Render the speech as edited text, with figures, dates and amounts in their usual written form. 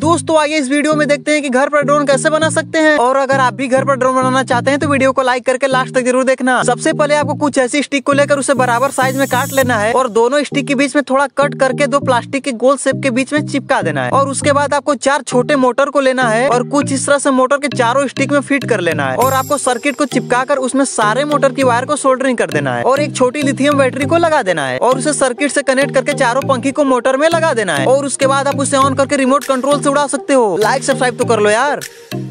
दोस्तों आइए इस वीडियो में देखते हैं कि घर पर ड्रोन कैसे बना सकते हैं। और अगर आप भी घर पर ड्रोन बनाना चाहते हैं तो वीडियो को लाइक करके लास्ट तक जरूर देखना। सबसे पहले आपको कुछ ऐसी स्टिक को लेकर उसे बराबर साइज में काट लेना है और दोनों स्टिक के बीच में थोड़ा कट करके दो प्लास्टिक के गोल शेप के बीच में चिपका देना है। और उसके बाद आपको चार छोटे मोटर को लेना है और कुछ इस तरह से मोटर के चारों स्टिक में फिट कर लेना है। और आपको सर्किट को चिपका कर उसमें सारे मोटर की वायर को सोल्डरिंग कर देना है और एक छोटी लिथियम बैटरी को लगा देना है और उसे सर्किट से कनेक्ट करके चारों पंखी को मोटर में लगा देना है। और उसके बाद आप उसे ऑन करके रिमोट कंट्रोल उड़ा सकते हो। लाइक सब्सक्राइब तो कर लो यार।